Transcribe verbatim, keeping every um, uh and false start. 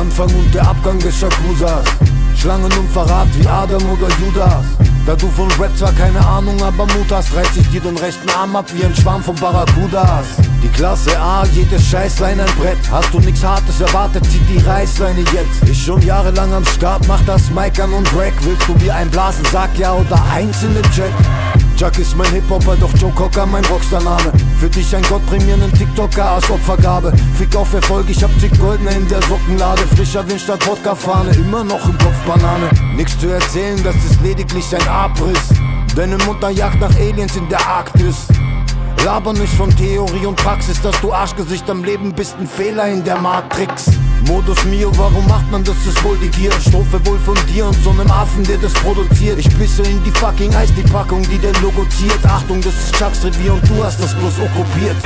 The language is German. Anfang und der Abgang des Chakuzas, Schlangen und Verrat wie Adam oder Judas. Da du von Rap zwar keine Ahnung, aber Mut hast, reißt sich dir den rechten Arm ab wie ein Schwarm von Barracudas. Die Klasse A, jedes Scheißlein ein Brett. Hast du nix Hartes erwartet, zieh die Reißleine jetzt. Ich schon jahrelang am Start, mach das Mic an und Rack. Willst du mir einblasen, sag ja oder einzelne Jack. Chuck ist mein Hip-Hopper, doch Joe Cocker mein Rockstar-Name. Für dich ein Gott prämierenden TikToker als Opfergabe. Fick auf Erfolg, ich hab Tick Goldner in der Sockenlade. Frischer Wind statt Wodka-Fahne, immer noch im Kopf Banane. Nix zu erzählen, das ist lediglich ein Abriss. Deine Mutter jagt nach Aliens in der Arktis. Laber nicht von Theorie und Praxis, dass du Arschgesicht am Leben bist, ein Fehler in der Matrix. Modus mio, warum macht man das, ist wohl die Gier. Strophe wohl von dir und so einem Affen, der das produziert. Ich pisse in die fucking Eis, die Packung, die der Logo ziert. Achtung, das ist Chucks Revier und du hast das bloß okkupiert.